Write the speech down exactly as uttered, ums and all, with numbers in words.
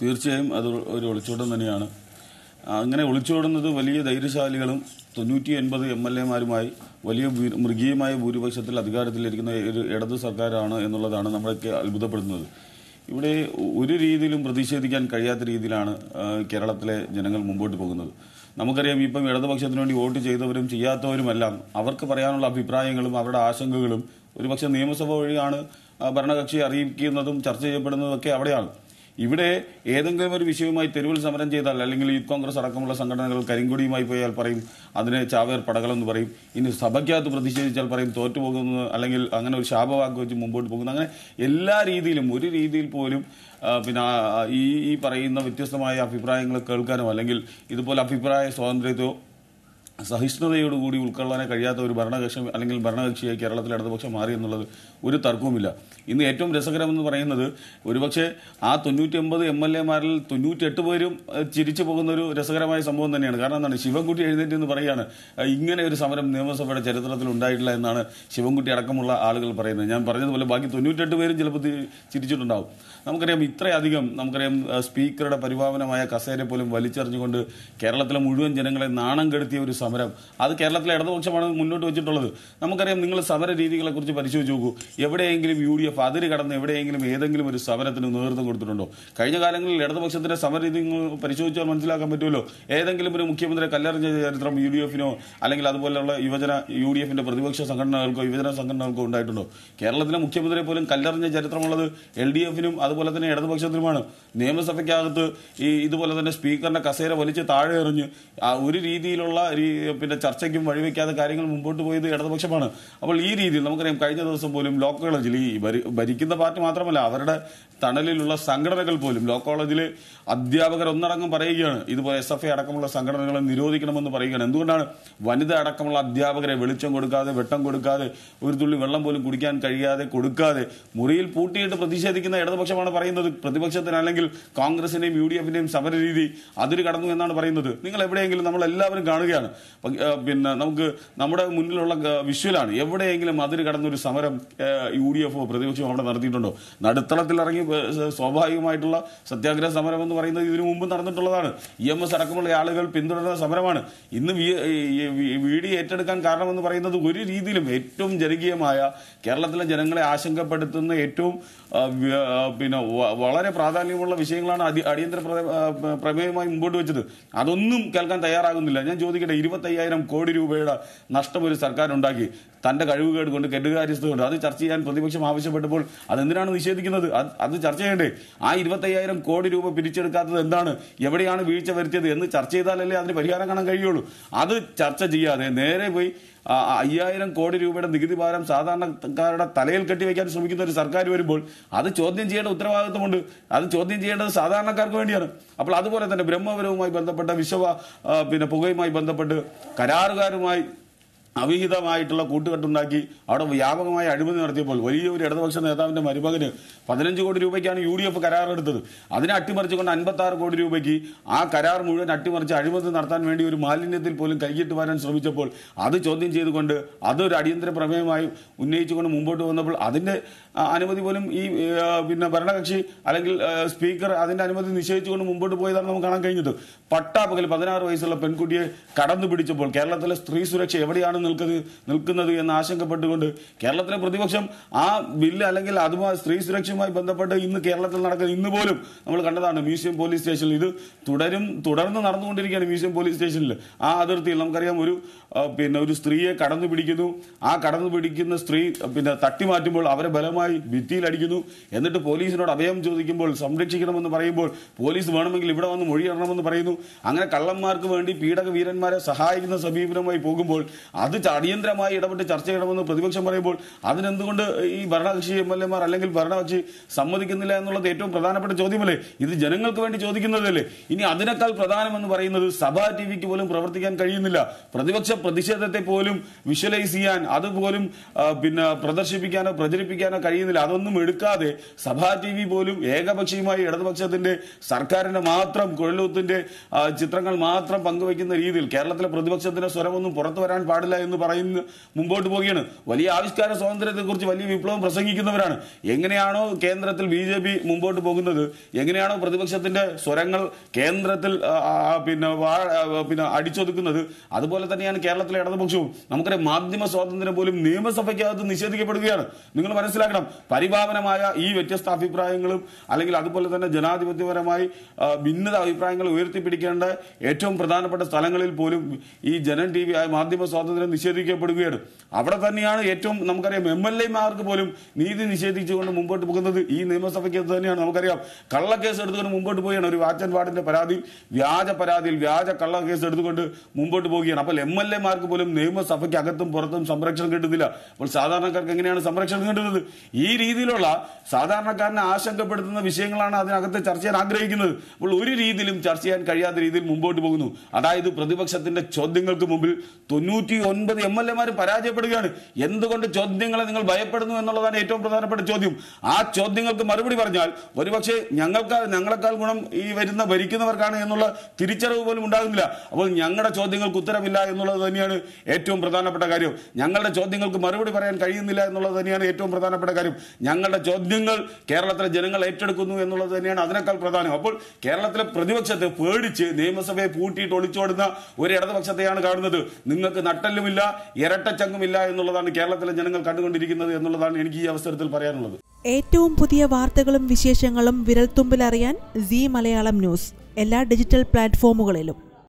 തീർച്ചയായും അത് ഒരു ഒളിച്ചോട്ടം തന്നെയാണ്. അങ്ങനെ ഒളിച്ചോടുന്നത് വലിയ ധൈര്യശാലികളും തൊണ്ണൂറ്റി ഒൻപത് എം എൽ എമാരുമായി വലിയ മൃഗീയമായ ഭൂരിപക്ഷത്തിൽ അധികാരത്തിലിരിക്കുന്ന ഒരു ഇടത് സർക്കാരാണ് എന്നുള്ളതാണ് നമ്മളൊക്കെ അത്ഭുതപ്പെടുന്നത്. ഇവിടെ ഒരു രീതിയിലും പ്രതിഷേധിക്കാൻ കഴിയാത്ത രീതിയിലാണ് കേരളത്തിലെ ജനങ്ങൾ മുമ്പോട്ട് പോകുന്നത്. നമുക്കറിയാം, ഇപ്പം ഇടതുപക്ഷത്തിന് വേണ്ടി വോട്ട് ചെയ്തവരും ചെയ്യാത്തവരുമെല്ലാം അവർക്ക് പറയാനുള്ള അഭിപ്രായങ്ങളും അവരുടെ ആശങ്കകളും ഒരുപക്ഷെ നിയമസഭ വഴിയാണ് ഭരണകക്ഷിയെ അറിയിക്കുന്നതും ചർച്ച ചെയ്യപ്പെടുന്നതൊക്കെ അവിടെയാണ്. ഇവിടെ ഏതെങ്കിലും ഒരു വിഷയവുമായി തെരുവിൽ സമരം ചെയ്താൽ, അല്ലെങ്കിൽ യൂത്ത് കോൺഗ്രസ് അടക്കമുള്ള സംഘടനകൾ കരിങ്കൊടിയുമായി പോയാൽ പറയും അതിനെ ചാവേർ പടകളെന്ന് പറയും, ഇനി സഭയ്ക്കകത്ത് പ്രതിഷേധിച്ചാൽ പറയും തോറ്റുപോകുന്നത്, അല്ലെങ്കിൽ അങ്ങനെ ഒരു ശാപവാക്ക് വെച്ച് മുമ്പോട്ട് പോകുന്നത്. അങ്ങനെ എല്ലാ രീതിയിലും ഒരു രീതിയിൽ പോലും പിന്നെ ഈ ഈ പറയുന്ന വ്യത്യസ്തമായ അഭിപ്രായങ്ങൾ കേൾക്കാനോ അല്ലെങ്കിൽ ഇതുപോലെ അഭിപ്രായ സ്വാതന്ത്ര്യത്തോ സഹിഷ്ണുതയോടുകൂടി ഉൾക്കൊള്ളാൻ കഴിയാത്ത ഒരു ഭരണകക്ഷി അല്ലെങ്കിൽ ഭരണകക്ഷിയായി കേരളത്തിലെ ഇടതുപക്ഷം മാറി എന്നുള്ളത് ഒരു തർക്കവുമില്ല. ഇന്ന് ഏറ്റവും രസകരമെന്ന് പറയുന്നത് ഒരുപക്ഷെ ആ തൊണ്ണൂറ്റി ഒമ്പത് എം എൽ എമാരിൽ തൊണ്ണൂറ്റിയെട്ട് പേരും ചിരിച്ചു പോകുന്ന ഒരു രസകരമായ സംഭവം തന്നെയാണ്. കാരണം എന്താണ്, ശിവൻകുട്ടി എഴുന്നേറ്റ് എന്ന് പറയുകയാണ് ഇങ്ങനെ ഒരു സമരം നിയമസഭയുടെ ചരിത്രത്തിൽ ഉണ്ടായിട്ടില്ല എന്നാണ് ശിവൻകുട്ടി അടക്കമുള്ള ആളുകൾ പറയുന്നത്. ഞാൻ പറഞ്ഞതുപോലെ ബാക്കി തൊണ്ണൂറ്റെട്ട് പേരും ചിലപ്പോൾ ചിരിച്ചിട്ടുണ്ടാവും. നമുക്കറിയാം, ഇത്രയധികം നമുക്കറിയാം സ്പീക്കറുടെ പരിഭാവനമായ കസേര പോലും വലിച്ചെറിഞ്ഞുകൊണ്ട് കേരളത്തിലെ മുഴുവൻ ജനങ്ങളെ നാണം കെടുത്തിയ ഒരു സമരം അത് കേരളത്തിലെ ഇടതുപക്ഷമാണ് മുന്നോട്ട് വെച്ചിട്ടുള്ളത്. നമുക്കറിയാം, നിങ്ങൾ സമര രീതികളെക്കുറിച്ച് പരിശോധിച്ച് നോക്കൂ. എവിടെയെങ്കിലും യു ഡി എഫ് അതിര് കടന്ന് എവിടെയെങ്കിലും ഏതെങ്കിലും ഒരു സമരത്തിന് നേതൃത്വം കൊടുത്തിട്ടുണ്ടോ? കഴിഞ്ഞ കാലങ്ങളിൽ ഇടതുപക്ഷത്തിൻ്റെ സമര രീതി പരിശോധിച്ചാൽ മനസ്സിലാക്കാൻ പറ്റുമല്ലോ. ഏതെങ്കിലും ഒരു മുഖ്യമന്ത്രി കല്ലെറിഞ്ഞ ചരിത്രം യു ഡി എഫിനോ അല്ലെങ്കിൽ അതുപോലെയുള്ള യുവജന യു ഡി എഫിൻ്റെ പ്രതിപക്ഷ സംഘടനകൾക്കോ യുവജന സംഘടനകൾക്കോ ഉണ്ടായിട്ടുണ്ടോ? കേരളത്തിലെ മുഖ്യമന്ത്രിയെ പോലും കല്ലെറിഞ്ഞ ചരിത്രമുള്ളത് എൽ ഡി എഫിനും അതുപോലെ തന്നെ ഇടതുപക്ഷത്തിനുമാണ്. നിയമസഭയ്ക്കകത്ത് ഈ ഇതുപോലെ തന്നെ സ്പീക്കറിൻ്റെ കസേര വലിച്ച് താഴെ എറിഞ്ഞ് ഒരു രീതിയിലുള്ള പിന്നെ ചർച്ചയ്ക്കും വഴിവെക്കാതെ കാര്യങ്ങൾ മുമ്പോട്ട് പോയത് ഇടതുപക്ഷമാണ്. അപ്പോൾ ഈ രീതിയിൽ നമുക്കറിയാം, കഴിഞ്ഞ ദിവസം പോലും ലോ കോളേജിൽ ഈ ഭരിക്കുന്ന പാർട്ടി മാത്രമല്ല അവരുടെ തണലിലുള്ള സംഘടനകൾ പോലും ലോ കോളേജിൽ അധ്യാപകർ ഒന്നടങ്കം പറയുകയാണ് ഇതുപോലെ എസ് എഫ് ഐ അടക്കമുള്ള സംഘടനകളെ നിരോധിക്കണമെന്ന് പറയുകയാണ്. എന്തുകൊണ്ടാണ് വനിത അടക്കമുള്ള അധ്യാപകരെ വെളിച്ചം കൊടുക്കാതെ, വെട്ടം കൊടുക്കാതെ, ഒരു തുള്ളി വെള്ളം പോലും കുടിക്കാൻ കഴിയാതെ കൊടുക്കാതെ മുറിയിൽ പൂട്ടിയിട്ട് പ്രതിഷേധിക്കുന്ന ഇടതുപക്ഷമാണ് പറയുന്നത്. പ്രതിപക്ഷത്തിനല്ലെങ്കിൽ കോൺഗ്രസിന്റെയും യു ഡി എഫിന്റെയും സമര രീതി അതിര് കടന്നു എന്നാണ് പറയുന്നത്. നിങ്ങൾ എവിടെയെങ്കിലും, നമ്മൾ എല്ലാവരും കാണുകയാണ്, പിന്നെ നമുക്ക് നമ്മുടെ മുന്നിലുള്ള വിഷ്വലാണ്, എവിടെയെങ്കിലും അതിര് കടന്നൊരു സമരം യു ഡി എഫോ പ്രതിപക്ഷമോ അവിടെ നടത്തിയിട്ടുണ്ടോ? നടുത്തളത്തിലിറങ്ങി സ്വാഭാവികമായിട്ടുള്ള സത്യാഗ്രഹ സമരം എന്ന് പറയുന്നത് ഇതിനു മുമ്പ് നടന്നിട്ടുള്ളതാണ്. ഇ എം എസ് അടക്കമുള്ള ആളുകൾ പിന്തുടരുന്ന സമരമാണ്. ഇന്ന് വി ഡി ഏറ്റെടുക്കാൻ കാരണമെന്ന് പറയുന്നത് ഒരു രീതിയിലും ഏറ്റവും ജനകീയമായ കേരളത്തിലെ ജനങ്ങളെ ആശങ്കപ്പെടുത്തുന്ന ഏറ്റവും പിന്നെ വളരെ പ്രാധാന്യമുള്ള വിഷയങ്ങളാണ് അടി അടിയന്തര പ്രമേയമായി മുമ്പോട്ട് വെച്ചത്. അതൊന്നും കേൾക്കാൻ തയ്യാറാകുന്നില്ല. ഞാൻ ചോദിക്കട്ടെ, ഇരുപത്തയ്യായിരം കോടി രൂപയുടെ നഷ്ടം ഒരു സർക്കാർ ഉണ്ടാക്കി തൻ്റെ കഴിവുകേട് കൊണ്ട്, കെട്ടുകാര്യസ്ഥ കൊണ്ട്. അത് ചർച്ച ചെയ്യാൻ പ്രതിപക്ഷം ആവശ്യപ്പെട്ടപ്പോൾ അതെന്തിനാണ് നിഷേധിക്കുന്നത്? അത് ചർച്ച ചെയ്യണ്ടേ? ആ ഇരുപത്തയ്യായിരം കോടി രൂപ പിരിച്ചെടുക്കാത്തത് എന്താണ്, എവിടെയാണ് വീഴ്ച വരുത്തിയത് എന്ന് ചർച്ച ചെയ്താലല്ലേ അതിന് പരിഹാരം കാണാൻ കഴിയുള്ളൂ. അത് ചർച്ച ചെയ്യാതെ നേരെ പോയി അയ്യായിരം കോടി രൂപയുടെ നികുതി ഭാരം സാധാരണക്കാരുടെ തലയിൽ കെട്ടിവെക്കാൻ ശ്രമിക്കുന്ന ഒരു സർക്കാർ വരുമ്പോൾ അത് ചോദ്യം ചെയ്യേണ്ട ഉത്തരവാദിത്വമുണ്ട്. അത് ചോദ്യം ചെയ്യേണ്ടത് സാധാരണക്കാർക്ക് വേണ്ടിയാണ്. അപ്പോൾ അതുപോലെ തന്നെ ബ്രഹ്മപുരവുമായി ബന്ധപ്പെട്ട വിശ്വ പിന്നെ പുകയുമായി ബന്ധപ്പെട്ട് കരാറുകാരുമായി അവിഹിതമായിട്ടുള്ള കൂട്ടുകെട്ടുണ്ടാക്കി അവിടെ വ്യാപകമായ അഴിമതി നടത്തിയപ്പോൾ വലിയൊരു ഇടതുപക്ഷ നേതാവിൻ്റെ മരുമകന് പതിനഞ്ച് കോടി രൂപയ്ക്കാണ് യു ഡി എഫ് കരാറെടുത്തത്. അതിനെ അട്ടിമറിച്ചുകൊണ്ട് അൻപത്താറ് കോടി രൂപയ്ക്ക് ആ കരാർ മുഴുവൻ അട്ടിമറിച്ച് അഴിമതി നടത്താൻ വേണ്ടി ഒരു മാലിന്യത്തിൽ പോലും കൈയിട്ട് വരാൻ ശ്രമിച്ചപ്പോൾ അത് ചോദ്യം ചെയ്തുകൊണ്ട് അതൊരു അടിയന്തര പ്രമേയമായി ഉന്നയിച്ചുകൊണ്ട് മുമ്പോട്ട് വന്നപ്പോൾ അതിൻ്റെ അനുമതി പോലും ഈ പിന്നെ ഭരണകക്ഷി അല്ലെങ്കിൽ സ്പീക്കർ അതിൻ്റെ അനുമതി നിഷേധിച്ചുകൊണ്ട് മുമ്പോട്ട് പോയതാണ് നമുക്ക് കാണാൻ കഴിഞ്ഞത്. പട്ടാപ്പകൽ പതിനാറ് വയസ്സുള്ള പെൺകുട്ടിയെ കടന്നു പിടിച്ചപ്പോൾ കേരളത്തിലെ സ്ത്രീ സുരക്ഷ എവിടെയാണ് നിൽക്കുന്നത് എന്ന് ആശങ്കപ്പെട്ടുകൊണ്ട് കേരളത്തിലെ പ്രതിപക്ഷം ആ ബില്ല് അല്ലെങ്കിൽ അതുമായി സ്ത്രീ സുരക്ഷയുമായി ബന്ധപ്പെട്ട് ഇന്ന് കേരളത്തിൽ നടക്കുന്ന ഇന്ന് പോലും നമ്മൾ കണ്ടതാണ് മ്യൂസിയം പോലീസ് സ്റ്റേഷനിൽ. ഇത് തുടരും തുടർന്ന് നടന്നുകൊണ്ടിരിക്കുകയാണ്. മ്യൂസിയം പോലീസ് സ്റ്റേഷനിൽ ആ അതിർത്തിയിൽ നമുക്കറിയാം ഒരു പിന്നെ ഒരു സ്ത്രീയെ കടന്നു പിടിക്കുന്നു. ആ കടന്നു പിടിക്കുന്ന സ്ത്രീ പിന്നെ തട്ടിമാറ്റുമ്പോൾ അവരെ ബലമായി ഭിത്തിയിലടിക്കുന്നു. എന്നിട്ട് പോലീസിനോട് അഭയം ചോദിക്കുമ്പോൾ, സംരക്ഷിക്കണമെന്ന് പറയുമ്പോൾ പോലീസ് വേണമെങ്കിൽ ഇവിടെ വന്ന് മൊഴിയിടണമെന്ന് പറയുന്നു. അങ്ങനെ കള്ളന്മാർക്ക് വേണ്ടി പീഡക വീരന്മാരെ സഹായിക്കുന്ന സമീപനമായി പോകുമ്പോൾ അത് അടിയന്തരമായി ഇടപെട്ട് ചർച്ച ചെയ്യണമെന്ന് പ്രതിപക്ഷം പറയുമ്പോൾ അതിനെന്തുകൊണ്ട് ഈ ഭരണകക്ഷി എം എൽ എമാർ അല്ലെങ്കിൽ ഭരണകക്ഷി സമ്മതിക്കുന്നില്ല എന്നുള്ളത് ഏറ്റവും പ്രധാനപ്പെട്ട ചോദ്യമല്ലേ? ഇത് ജനങ്ങൾക്ക് വേണ്ടി ചോദിക്കുന്നതല്ലേ? ഇനി അതിനേക്കാൾ പ്രധാനമെന്ന് പറയുന്നത് സഭാ ടി വിക്ക് പോലും പ്രവർത്തിക്കാൻ കഴിയുന്നില്ല. പ്രതിപക്ഷ പ്രതിഷേധത്തെ പോലും വിഷ്വലൈസ് ചെയ്യാൻ, അതുപോലും പിന്നെ പ്രദർശിപ്പിക്കാനോ പ്രചരിപ്പിക്കാനോ കഴിയുന്നില്ല. അതൊന്നും എടുക്കാതെ സഭാ ടി വി പോലും ഏകപക്ഷീയമായി ഇടതുപക്ഷത്തിന്റെ സർക്കാരിന്റെ മാത്രം കുഴലൂത്തിന്റെ ചിത്രങ്ങൾ മാത്രം പങ്കുവയ്ക്കുന്ന രീതിയിൽ കേരളത്തിലെ പ്രതിപക്ഷത്തിന്റെ സ്വരമൊന്നും പുറത്തു വരാൻ പാടില്ല മുമ്പോട്ട് പോവുകയാണ്. വലിയ ആവിഷ്കാര സ്വാതന്ത്ര്യത്തെക്കുറിച്ച് വലിയ വിപ്ലവം പ്രസംഗിക്കുന്നവരാണ്. എങ്ങനെയാണോ കേന്ദ്രത്തിൽ ബിജെപി മുമ്പോട്ട് പോകുന്നത്, എങ്ങനെയാണോ പ്രതിപക്ഷത്തിന്റെ സ്വരങ്ങൾ കേന്ദ്രത്തിൽ പിന്നെ പിന്നെ അടിച്ചൊതുക്കുന്നത്, അതുപോലെ തന്നെയാണ് കേരളത്തിലെ ഇടതുപക്ഷവും. നമുക്കറിയാം മാധ്യമ സ്വാതന്ത്ര്യം പോലും നിയമസഭയ്ക്കകത്ത് നിഷേധിക്കപ്പെടുകയാണ്. നിങ്ങൾ മനസ്സിലാക്കണം, പരിഭാവനമായ ഈ വ്യത്യസ്ത അഭിപ്രായങ്ങളും അല്ലെങ്കിൽ അതുപോലെ തന്നെ ജനാധിപത്യപരമായി ഭിന്നത അഭിപ്രായങ്ങൾ ഉയർത്തിപ്പിടിക്കേണ്ട ഏറ്റവും പ്രധാനപ്പെട്ട സ്ഥലങ്ങളിൽ പോലും ഈ ജനൻ ടി വി ആയ മാധ്യമ സ്വാതന്ത്ര്യം നിഷേധിക്കപ്പെടുകയാണ്. അവിടെ തന്നെയാണ് ഏറ്റവും നമുക്കറിയാം എം എൽ എമാർക്ക് പോലും നീതി നിഷേധിച്ചുകൊണ്ട് മുമ്പോട്ട് പോകുന്നത് ഈ നിയമസഭയ്ക്കകത്ത് തന്നെയാണ്. നമുക്കറിയാം കള്ളക്കേസ് എടുത്തുകൊണ്ട് മുമ്പോട്ട് പോവുകയാണ്. ഒരു വാച്ചൻ വാർഡിന്റെ പരാതിയിൽ വ്യാജ പരാതിയിൽ വ്യാജ കള്ളക്കേസ് എടുത്തുകൊണ്ട് മുമ്പോട്ട് പോവുകയാണ്. അപ്പോൾ എം എൽ എമാർക്ക് പോലും നിയമസഭയ്ക്ക് അകത്തും പുറത്തും സംരക്ഷണം കിട്ടുന്നില്ല. അപ്പോൾ സാധാരണക്കാർക്ക് എങ്ങനെയാണ് സംരക്ഷണം കിട്ടുന്നത്? ഈ രീതിയിലുള്ള സാധാരണക്കാരനെ ആശങ്കപ്പെടുത്തുന്ന വിഷയങ്ങളാണ് അതിനകത്ത് ചർച്ച ചെയ്യാൻ ആഗ്രഹിക്കുന്നത്. അപ്പോൾ ഒരു രീതിയിലും ചർച്ച ചെയ്യാൻ കഴിയാത്ത രീതിയിൽ മുമ്പോട്ട് പോകുന്നു. അതായത് പ്രതിപക്ഷത്തിന്റെ ചോദ്യങ്ങൾക്ക് മുമ്പിൽ തൊണ്ണൂറ്റി ഒൻപത് എം എൽ എമാർ പരാജയപ്പെടുകയാണ്. എന്തുകൊണ്ട് ചോദ്യങ്ങളെ നിങ്ങൾ ഭയപ്പെടുന്നു എന്നുള്ളതാണ് ഏറ്റവും പ്രധാനപ്പെട്ട ചോദ്യം. ആ ചോദ്യങ്ങൾക്ക് മറുപടി പറഞ്ഞാൽ ഒരുപക്ഷെ ഞങ്ങൾക്ക് ഞങ്ങളെക്കാൾ ഗുണം ഈ വരുന്ന ഭരിക്കുന്നവർക്കാണ് എന്നുള്ള തിരിച്ചറിവ് പോലും ഉണ്ടാകുന്നില്ല. അപ്പോൾ ഞങ്ങളുടെ ചോദ്യങ്ങൾക്ക് ഉത്തരവില്ല എന്നുള്ളത് തന്നെയാണ് ഏറ്റവും പ്രധാനപ്പെട്ട കാര്യം. ഞങ്ങളുടെ ചോദ്യങ്ങൾക്ക് മറുപടി പറയാൻ കഴിയുന്നില്ല എന്നുള്ളത് തന്നെയാണ് ഏറ്റവും പ്രധാനപ്പെട്ട കാര്യം. ഞങ്ങളുടെ ചോദ്യങ്ങൾ കേരളത്തിലെ ജനങ്ങൾ ഏറ്റെടുക്കുന്നു എന്നുള്ളത് തന്നെയാണ് അതിനേക്കാൾ പ്രധാനം. അപ്പോൾ കേരളത്തിലെ പ്രതിപക്ഷത്തെ പേടിച്ച് നിയമസഭയെ പൂട്ടിയിട്ട് ഒളിച്ചോടുന്ന ഒരു ഇടതുപക്ഷത്തെയാണ് കാണുന്നത്. നിങ്ങൾക്ക് നട്ടല്ലുമില്ല ഇരട്ടച്ചങ്ങുമില്ല എന്നുള്ളതാണ് കേരളത്തിലെ ജനങ്ങൾ കണ്ടുകൊണ്ടിരിക്കുന്നത് എന്നുള്ളതാണ് എനിക്ക് ഈ അവസരത്തിൽ പറയാനുള്ളത്. ഏറ്റവും പുതിയ വാർത്തകളും വിശേഷങ്ങളും വിരൽത്തുമ്പിലറിയാൻ സീ മലയാളം ന്യൂസ് എല്ലാ ഡിജിറ്റൽ പ്ലാറ്റ്ഫോമുകളിലും